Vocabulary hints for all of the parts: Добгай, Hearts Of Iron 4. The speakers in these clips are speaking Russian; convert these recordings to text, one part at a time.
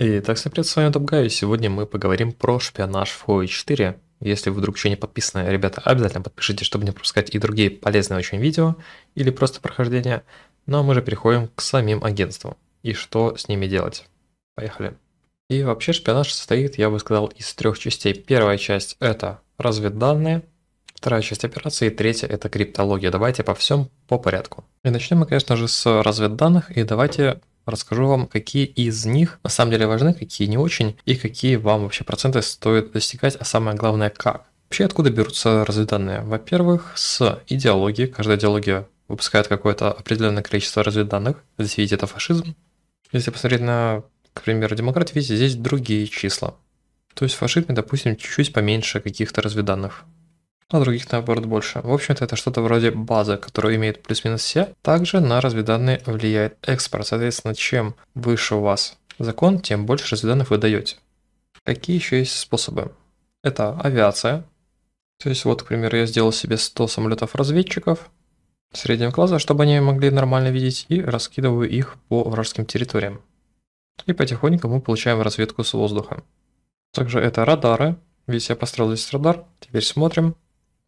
Итак, всем привет, с вами Добгай, и сегодня мы поговорим про шпионаж в Hearts of Iron 4. Если вы вдруг еще не подписаны, ребята, обязательно подпишитесь, чтобы не пропускать и другие полезные очень видео или просто прохождения. Ну а мы же переходим к самим агентствам и что с ними делать. Поехали. И вообще шпионаж состоит, я бы сказал, из трех частей. Первая часть — это разведданные, вторая часть — операции, и третья — это криптология. Давайте по всем по порядку. И начнем мы, конечно же, с разведданных, и давайте расскажу вам, какие из них на самом деле важны, какие не очень, и какие вам вообще проценты стоит достигать, а самое главное, как. Вообще, откуда берутся разведданные? Во-первых, с идеологии. Каждая идеология выпускает какое-то определенное количество разведданных. Здесь, видите, это фашизм. Если посмотреть на, к примеру, демократию, видите, здесь другие числа. То есть в фашизме, допустим, чуть-чуть поменьше каких-то разведданных, а других, наоборот, больше. В общем-то, это что-то вроде базы, которую имеет плюс-минус все. Также на разведданные влияет экспорт. Соответственно, чем выше у вас закон, тем больше разведданных вы даете. Какие еще есть способы? Это авиация. То есть вот, к примеру, я сделал себе 100 самолетов-разведчиков среднего класса, чтобы они могли нормально видеть, и раскидываю их по вражеским территориям. И потихоньку мы получаем разведку с воздуха. Также это радары. Видите, я построил здесь радар. Теперь смотрим.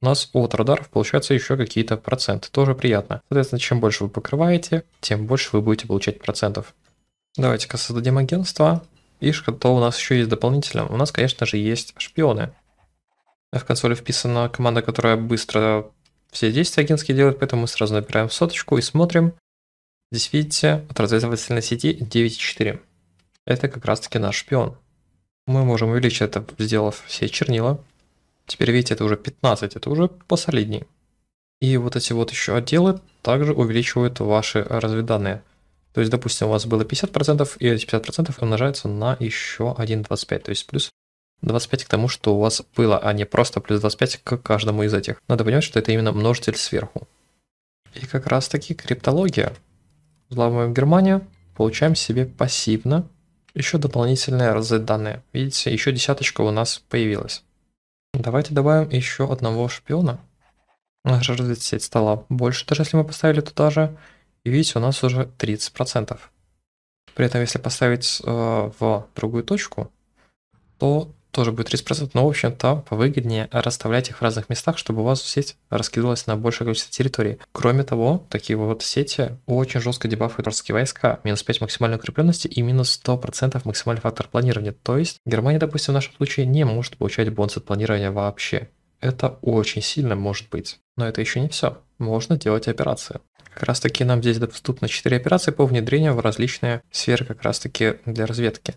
У нас от радаров получаются еще какие-то проценты, тоже приятно. Соответственно, чем больше вы покрываете, тем больше вы будете получать процентов. Давайте-ка создадим агентство. И что у нас еще есть дополнительно? У нас, конечно же, есть шпионы. В консоли вписана команда, которая быстро все действия агентские делает, поэтому мы сразу набираем соточку и смотрим. Здесь видите, от разведывательной сети 9,4. Это как раз-таки наш шпион. Мы можем увеличить это, сделав все чернила. Теперь видите, это уже 15, это уже посолиднее. И вот эти вот еще отделы также увеличивают ваши разведданные. То есть, допустим, у вас было 50%, и эти 50% умножаются на еще 1,25. То есть плюс 25 к тому, что у вас было, а не просто плюс 25 к каждому из этих. Надо понимать, что это именно множитель сверху. И как раз таки криптология. Взламываем Германию, получаем себе пассивно еще дополнительные разведданные. Видите, еще десяточка у нас появилась. Давайте добавим еще одного шпиона. Наша разведсеть стала больше, даже если мы поставили туда же. И видите, у нас уже 30%. При этом, если поставить в другую точку, то тоже будет 30%. Но, в общем-то, повыгоднее расставлять их в разных местах, чтобы у вас сеть раскидывалась на большее количество территорий. Кроме того, такие вот сети очень жестко дебафуют вражеские войска. Минус 5 максимальной укрепленности и минус 100% максимальный фактор планирования. То есть Германия, допустим, в нашем случае не может получать бонус от планирования вообще. Это очень сильно может быть. Но это еще не все. Можно делать операции. Как раз таки нам здесь доступно 4 операции по внедрению в различные сферы как раз таки для разведки.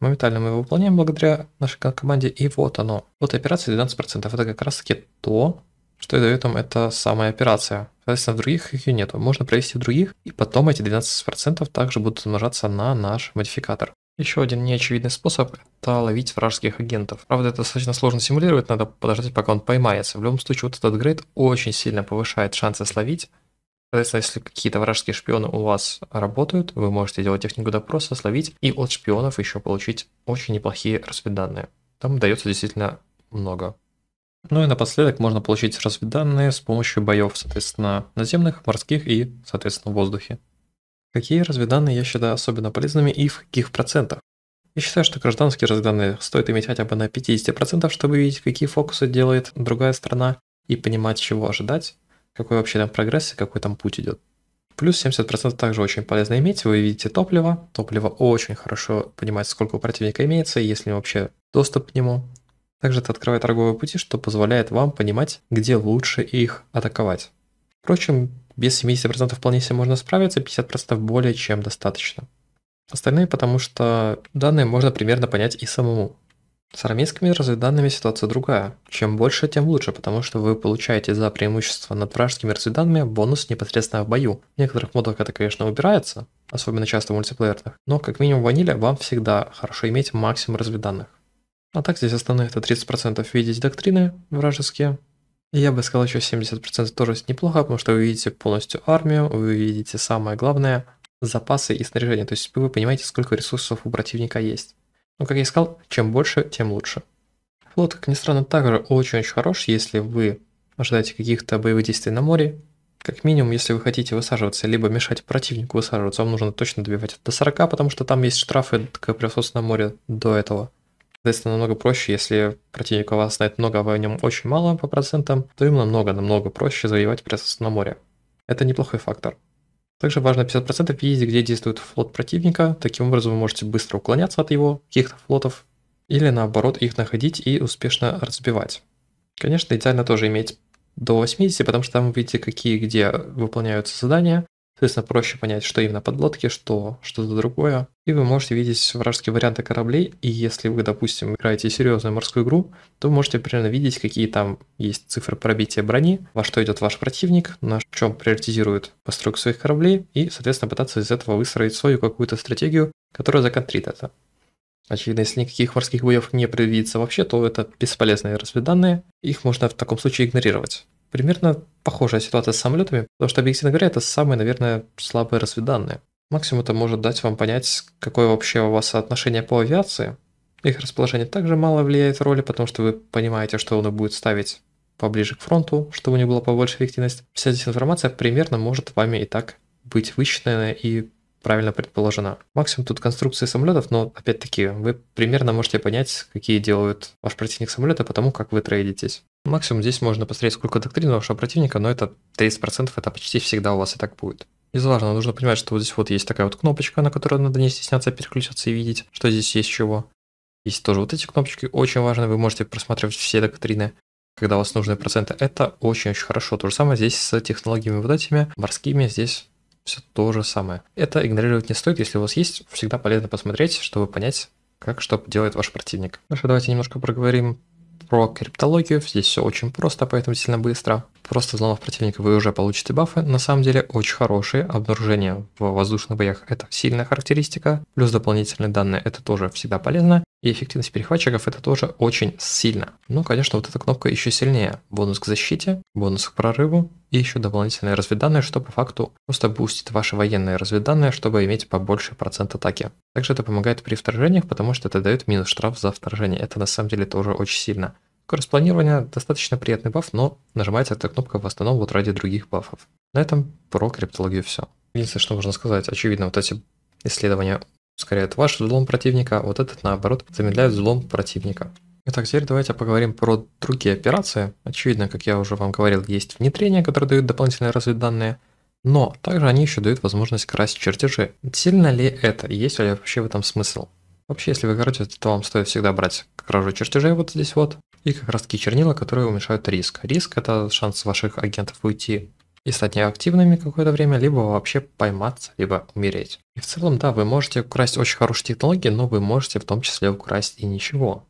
Моментально мы его выполняем благодаря нашей команде, и вот оно. Вот операция 12%, это как раз таки то, что дает вам эта самая операция. Соответственно, в других их нету, можно провести в других, и потом эти 12% также будут умножаться на наш модификатор. Еще один неочевидный способ – это ловить вражеских агентов. Правда, это достаточно сложно симулировать, надо подождать, пока он поймается. В любом случае, вот этот грейд очень сильно повышает шансы словить. Соответственно, если какие-то вражеские шпионы у вас работают, вы можете делать технику допроса, словить и от шпионов еще получить очень неплохие разведданные. Там дается действительно много. Ну и напоследок можно получить разведданные с помощью боев, соответственно, наземных, морских и, соответственно, в воздухе. Какие разведданные я считаю особенно полезными и в каких процентах? Я считаю, что гражданские разведданные стоит иметь хотя бы на 50%, чтобы видеть, какие фокусы делает другая страна и понимать, чего ожидать. Какой вообще там прогресс и какой там путь идет. Плюс 70% также очень полезно иметь. Вы видите топливо. Топливо очень хорошо понимает, сколько у противника имеется, и есть ли вообще доступ к нему. Также это открывает торговые пути, что позволяет вам понимать, где лучше их атаковать. Впрочем, без 70% вполне себе можно справиться, 50% более чем достаточно. Остальные, потому что данные можно примерно понять и самому. С армейскими разведданными ситуация другая. Чем больше, тем лучше, потому что вы получаете за преимущество над вражескими разведданными бонус непосредственно в бою. В некоторых модах это, конечно, убирается, особенно часто в мультиплеерных, но как минимум в ваниле вам всегда хорошо иметь максимум разведданных. А так здесь основных это 30% видеть доктрины вражеские. И я бы сказал, еще 70% тоже неплохо, потому что вы видите полностью армию, вы видите самое главное запасы и снаряжение, то есть вы понимаете, сколько ресурсов у противника есть. Ну, как я и сказал, чем больше, тем лучше. Флот, как ни странно, также очень-очень хорош, если вы ожидаете каких-то боевых действий на море, Как минимум, если вы хотите высаживаться, либо мешать противнику высаживаться, вам нужно точно добивать до 40, потому что там есть штрафы к присутственному морю до этого. Соответственно, намного проще, если противник у вас знает много, а вы о нем очень мало по процентам, то им намного проще завоевать присутствие на море. Это неплохой фактор. Также важно 50% видеть, где действует флот противника, таким образом вы можете быстро уклоняться от его каких-то флотов, или наоборот их находить и успешно разбивать. Конечно, идеально тоже иметь до 80, потому что там вы видите, какие где выполняются задания. Соответственно, проще понять, что именно подлодки, что что-то другое. И вы можете видеть вражеские варианты кораблей. И если вы, допустим, играете серьезную морскую игру, то вы можете примерно видеть, какие там есть цифры пробития брони, во что идет ваш противник, на чем приоритизирует постройку своих кораблей, и, соответственно, пытаться из этого выстроить свою какую-то стратегию, которая законтрит это. Очевидно, если никаких морских боев не предвидится вообще, то это бесполезные разведданные, их можно в таком случае игнорировать. Примерно похожая ситуация с самолетами, потому что, объективно говоря, это самые, наверное, слабые разведданные. Максимум это может дать вам понять, какое вообще у вас отношение по авиации. Их расположение также мало влияет в роли, потому что вы понимаете, что он будет ставить поближе к фронту, чтобы у него была побольше эффективность. Вся эта информация примерно может вами и так быть высчитана и правильно предположена. Максимум тут конструкции самолетов, но опять-таки вы примерно можете понять, какие делают ваш противник самолета, потому как вы трейдитесь. Максимум здесь можно посмотреть, сколько доктрин вашего противника, но это 30%, это почти всегда у вас и так будет. Из важного нужно понимать, что вот здесь вот есть такая вот кнопочка, на которую надо не стесняться переключаться и видеть, что здесь есть чего. Есть тоже вот эти кнопочки, очень важно, вы можете просматривать все доктрины, когда у вас нужны проценты. Это очень-очень хорошо. То же самое здесь с технологиями вот этими, морскими, здесь все то же самое. Это игнорировать не стоит, если у вас есть, всегда полезно посмотреть, чтобы понять, как что делает ваш противник. Хорошо, давайте немножко проговорим про криптологию. Здесь все очень просто, поэтому сильно быстро. Просто взломав противника, вы уже получите бафы. На самом деле очень хорошие. Обнаружение в воздушных боях — это сильная характеристика. Плюс дополнительные данные — это тоже всегда полезно. И эффективность перехватчиков — это тоже очень сильно. Ну, конечно, вот эта кнопка еще сильнее. Бонус к защите, бонус к прорыву и еще дополнительные разведданные, что по факту просто бустит ваши военные разведданные, чтобы иметь побольше процент атаки. Также это помогает при вторжениях, потому что это дает минус штраф за вторжение. Это на самом деле тоже очень сильно. Скорость планирования достаточно приятный баф, но нажимается эта кнопка в основном вот ради других бафов. На этом про криптологию все. Единственное, что можно сказать, очевидно, вот эти исследования ускоряют ваш взлом противника, вот этот наоборот замедляет взлом противника. Итак, теперь давайте поговорим про другие операции. Очевидно, как я уже вам говорил, есть внедрения, которые дают дополнительные разведданные, но также они еще дают возможность красить чертежи. Сильно ли это? Есть ли вообще в этом смысл? Вообще, если вы играете, то вам стоит всегда брать кражу чертежей вот здесь вот, и как раз таки чернила, которые уменьшают риск. Риск — это шанс ваших агентов уйти и стать неактивными какое-то время, либо вообще пойматься, либо умереть. И в целом, да, вы можете украсть очень хорошие технологии, но вы можете в том числе украсть и ничего.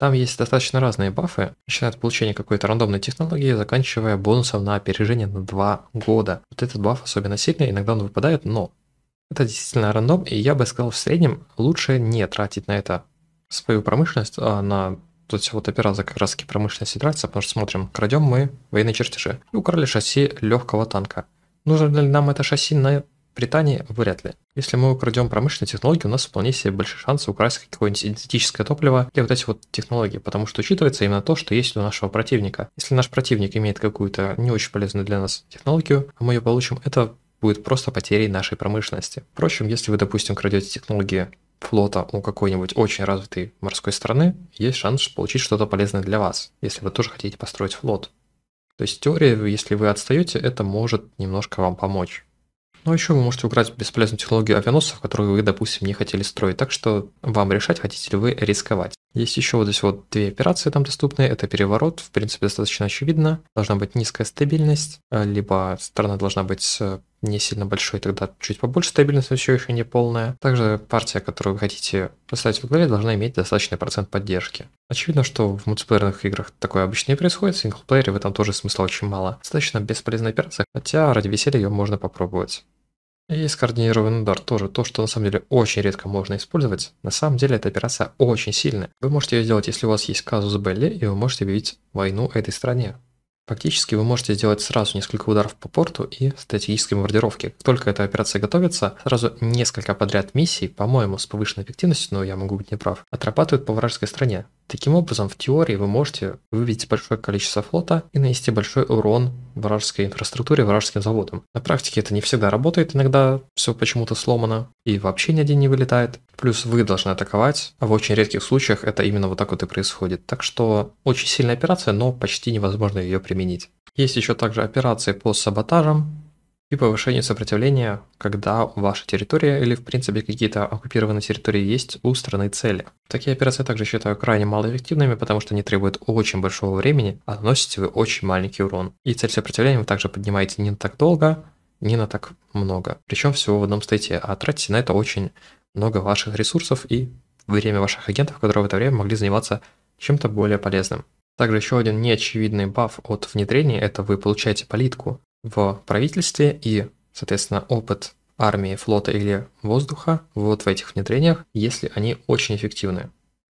Там есть достаточно разные бафы, начиная от получения какой-то рандомной технологии, заканчивая бонусом на опережение на 2 года. Вот этот баф особенно сильный, иногда он выпадает, но это действительно рандом, и я бы сказал, в среднем лучше не тратить на это свою промышленность, а на... Тут вот операция как раз-таки промышленности тратится, потому что смотрим, крадем мы военные чертежи. И украли шасси легкого танка. Нужно ли нам это шасси на Британии? Вряд ли. Если мы украдем промышленные технологии, у нас вполне себе большие шансы украсть какое-нибудь синтетическое топливо или вот эти вот технологии, потому что учитывается именно то, что есть у нашего противника. Если наш противник имеет какую-то не очень полезную для нас технологию, а мы ее получим, это будет просто потерей нашей промышленности. Впрочем, если вы, допустим, крадете технологии флота у какой-нибудь очень развитой морской страны, есть шанс получить что-то полезное для вас, если вы тоже хотите построить флот. То есть в теории, если вы отстаете, это может немножко вам помочь. Но еще вы можете украсть бесполезную технологию авианосцев, которую вы, допустим, не хотели строить, так что вам решать, хотите ли вы рисковать. Есть еще вот здесь вот две операции там доступны, это переворот, в принципе, достаточно очевидно. Должна быть низкая стабильность, либо страна должна быть не сильно большой, тогда чуть побольше стабильность, но все еще не полная. Также партия, которую вы хотите поставить во главе, должна иметь достаточный процент поддержки. Очевидно, что в мультиплеерных играх такое обычно не происходит, в синглплеере в этом тоже смысла очень мало. Достаточно бесполезная операция, хотя ради веселья ее можно попробовать. И скоординированный удар тоже то, что на самом деле очень редко можно использовать. На самом деле эта операция очень сильная. Вы можете ее сделать, если у вас есть казус белли, и вы можете объявить войну этой стране. Фактически вы можете сделать сразу несколько ударов по порту и стратегической бомбардировки. Как только эта операция готовится, сразу несколько подряд миссий, по-моему, с повышенной эффективностью, но я могу быть неправ, отрабатывают по вражеской стране. Таким образом, в теории вы можете вывести большое количество флота и нанести большой урон вражеской инфраструктуре, вражеским заводам. На практике это не всегда работает, иногда все почему-то сломано и вообще ни один не вылетает. Плюс вы должны атаковать, а в очень редких случаях это именно вот так вот и происходит. Так что очень сильная операция, но почти невозможно ее применить. Есть еще также операции по саботажам и повышению сопротивления, когда ваша территория или в принципе какие-то оккупированные территории есть у страны цели. Такие операции также считаю крайне малоэффективными, потому что они требуют очень большого времени, а наносите вы очень маленький урон. И цель сопротивления вы также поднимаете не на так долго, не на так много, причем всего в одном стейте, а тратите на это очень много ваших ресурсов и время ваших агентов, которые в это время могли заниматься чем-то более полезным. Также еще один неочевидный баф от внедрения – это вы получаете политку в правительстве и, соответственно, опыт армии, флота или воздуха вот в этих внедрениях, если они очень эффективны.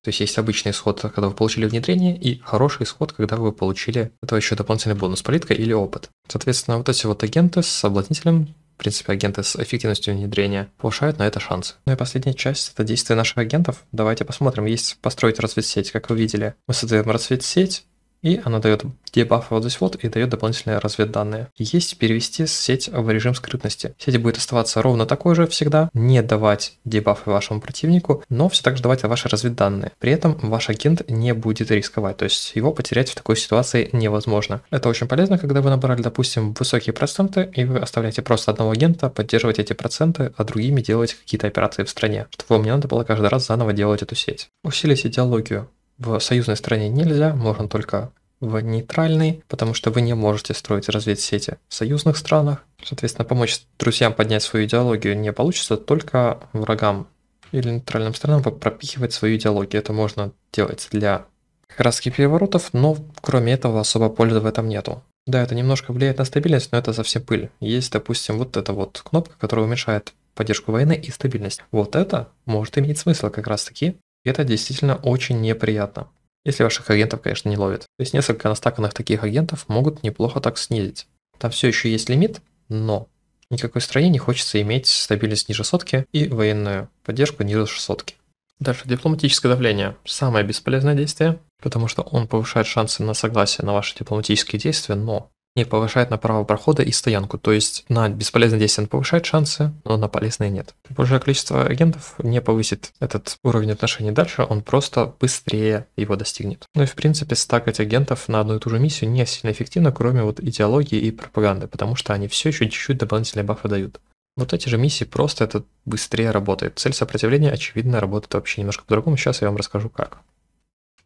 То есть обычный исход, когда вы получили внедрение, и хороший исход, когда вы получили это еще дополнительный бонус, политика или опыт. Соответственно, вот эти вот агенты с соблазнителем, в принципе, агенты с эффективностью внедрения повышают на это шансы. Ну и последняя часть — это действия наших агентов. Давайте посмотрим. Есть построить разведсеть, как вы видели. Мы создаем разведсеть, и она дает дебаф вот здесь вот и дает дополнительные разведданные. Есть перевести сеть в режим скрытности. Сеть будет оставаться ровно такой же всегда, не давать дебафы вашему противнику, но все так же давать ваши разведданные. При этом ваш агент не будет рисковать, то есть его потерять в такой ситуации невозможно. Это очень полезно, когда вы набрали, допустим, высокие проценты, и вы оставляете просто одного агента поддерживать эти проценты, а другими делаете какие-то операции в стране, чтобы вам не надо было каждый раз заново делать эту сеть. Усилить идеологию. В союзной стране нельзя, можно только в нейтральной, потому что вы не можете строить разведсети в союзных странах. Соответственно, помочь друзьям поднять свою идеологию не получится, только врагам или нейтральным странам пропихивать свою идеологию. Это можно делать для краски переворотов, но кроме этого особо пользы в этом нету. Да, это немножко влияет на стабильность, но это совсем пыль. Есть, допустим, вот эта вот кнопка, которая уменьшает поддержку войны и стабильность. Вот это может иметь смысл как раз таки. Это действительно очень неприятно, если ваших агентов, конечно, не ловят. То есть несколько настаканных таких агентов могут неплохо так снизить. Там все еще есть лимит, но никакой стране не хочется иметь стабильность ниже сотки и военную поддержку ниже сотки. Дальше дипломатическое давление. Самое бесполезное действие, потому что он повышает шансы на согласие на ваши дипломатические действия, но не повышает на право прохода и стоянку, то есть на бесполезные действия он повышает шансы, но на полезные нет. Большое количество агентов не повысит этот уровень отношений дальше, он просто быстрее его достигнет. Ну и в принципе стакать агентов на одну и ту же миссию не сильно эффективно, кроме вот идеологии и пропаганды, потому что они все еще чуть-чуть дополнительные бафы дают. Вот эти же миссии просто это быстрее работает. Цель сопротивления, очевидно, работает вообще немножко по-другому, сейчас я вам расскажу как.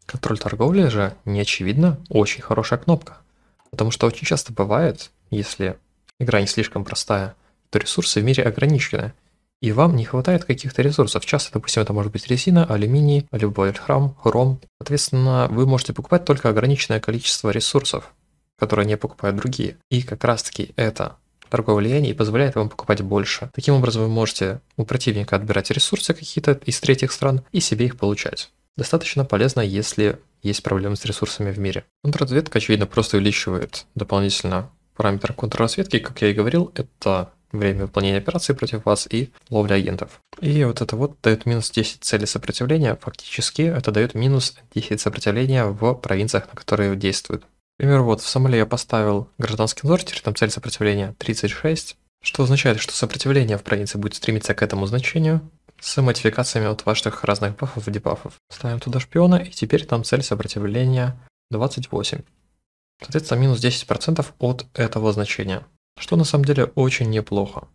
Контроль торговли же, неочевидно, очень хорошая кнопка. Потому что очень часто бывает, если игра не слишком простая, то ресурсы в мире ограничены, и вам не хватает каких-то ресурсов. Часто, допустим, это может быть резина, алюминий, любой хром. Соответственно, вы можете покупать только ограниченное количество ресурсов, которые не покупают другие. И как раз-таки это торговое влияние позволяет вам покупать больше. Таким образом, вы можете у противника отбирать ресурсы какие-то из третьих стран и себе их получать. Достаточно полезно, если есть проблемы с ресурсами в мире. Контрразведка, очевидно, просто увеличивает дополнительно параметр контрразведки. Как я и говорил, это время выполнения операций против вас и ловля агентов. И вот это вот дает минус 10 целей сопротивления. Фактически это дает минус 10 сопротивления в провинциях, на которые действуют. Например, вот в Сомали я поставил гражданский надзор, теперь там цель сопротивления 36, что означает, что сопротивление в провинции будет стремиться к этому значению, с модификациями от ваших разных бафов и дебафов. Ставим туда шпиона, и теперь там цель сопротивления 28. Соответственно, минус 10% от этого значения, что на самом деле очень неплохо.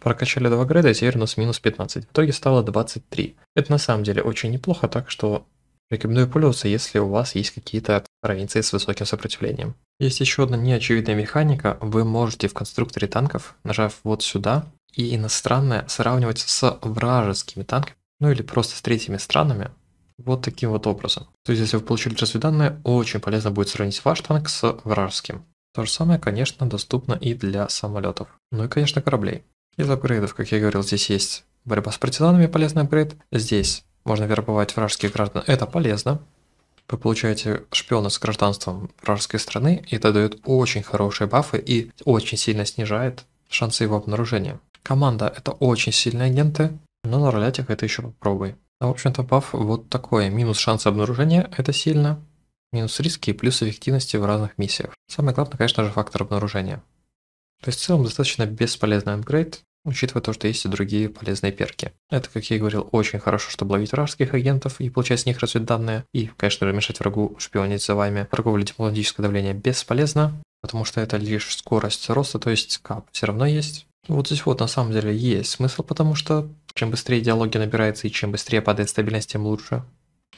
Прокачали 2 грейда, и теперь у нас минус 15. В итоге стало 23. Это на самом деле очень неплохо, так что рекомендую пользоваться, если у вас есть какие-то провинции с высоким сопротивлением. Есть еще одна неочевидная механика. Вы можете в конструкторе танков, нажав вот сюда, и иностранное сравнивать с вражескими танками, ну или просто с третьими странами, вот таким вот образом. То есть, если вы получили разведданные, очень полезно будет сравнить ваш танк с вражеским. То же самое, конечно, доступно и для самолетов, ну и, конечно, кораблей. Из апгрейдов, как я говорил, здесь есть борьба с партизанами, полезный апгрейд. Здесь можно вербовать вражеских граждан, это полезно. Вы получаете шпиона с гражданством вражеской страны, и это дает очень хорошие бафы и очень сильно снижает шансы его обнаружения. Команда — это очень сильные агенты, но на ролятях это еще попробуй. В общем-то, баф вот такой. Минус шансы обнаружения, это сильно. Минус риски и плюс эффективности в разных миссиях. Самое главное, конечно же, фактор обнаружения. То есть в целом достаточно бесполезный апгрейд, учитывая то, что есть и другие полезные перки. Это, как я и говорил, очень хорошо, чтобы ловить вражеских агентов и получать с них разведданные. И, конечно же, мешать врагу шпионить за вами. Торговля и дипломатическое давление бесполезно, потому что это лишь скорость роста, то есть кап все равно есть. Вот здесь вот на самом деле есть смысл, потому что чем быстрее идеология набирается и чем быстрее падает стабильность, тем лучше.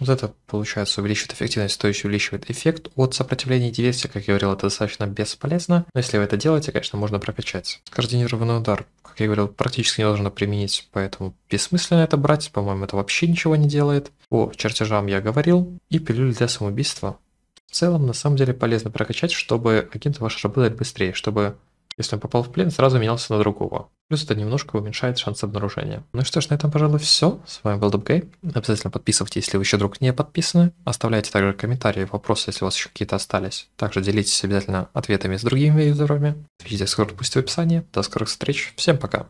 Вот это, получается, увеличивает эффективность, то есть увеличивает эффект от сопротивления и диверсии. Как я говорил, это достаточно бесполезно, но если вы это делаете, конечно, можно прокачать. Скоординированный удар, как я говорил, практически не должно применить, поэтому бессмысленно это брать, по-моему, это вообще ничего не делает. О чертежам я говорил, и пилюль для самоубийства. В целом, на самом деле, полезно прокачать, чтобы агенты ваши работали быстрее, чтобы... Если он попал в плен, сразу менялся на другого. Плюс это немножко уменьшает шанс обнаружения. Ну что ж, на этом, пожалуй, все. С вами был Добгай. Обязательно подписывайтесь, если вы еще вдруг не подписаны. Оставляйте также комментарии, вопросы, если у вас еще какие-то остались. Также делитесь обязательно ответами с другими юзерами. Видите, скоро пусть в описании. До скорых встреч. Всем пока.